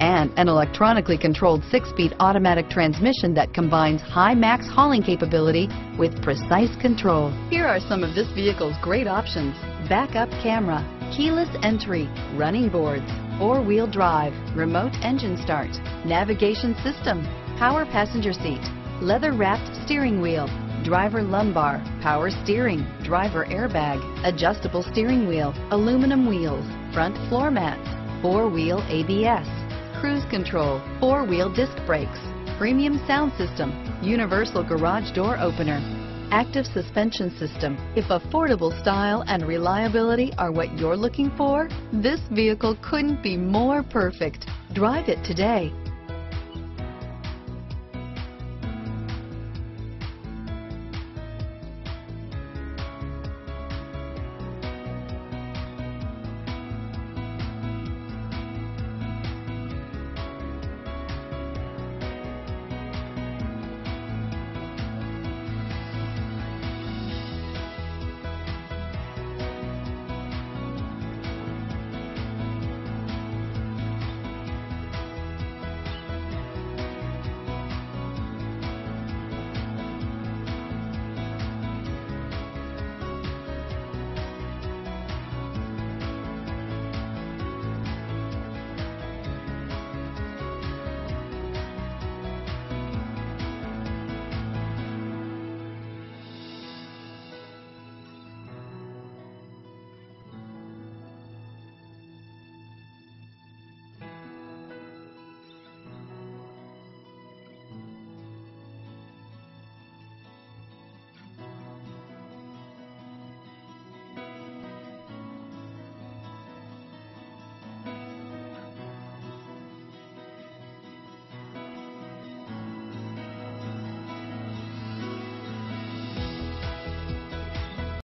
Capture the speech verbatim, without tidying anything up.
and an electronically controlled six-speed automatic transmission that combines high max hauling capability with precise control. Here are some of this vehicle's great options: backup camera, keyless entry, running boards, four-wheel drive, remote engine start, navigation system, power passenger seat, leather-wrapped steering wheel, driver lumbar, power steering, driver airbag, adjustable steering wheel, aluminum wheels, front floor mats, four-wheel A B S, cruise control, four-wheel disc brakes, premium sound system, universal garage door opener, active suspension system. If affordable style and reliability are what you're looking for, this vehicle couldn't be more perfect. Drive it today.